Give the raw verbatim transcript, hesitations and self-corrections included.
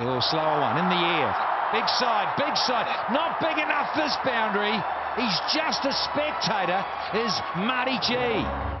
Oh, slower one in the air. Big side, big side. Not big enough, this boundary. He's just a spectator, is Marty G.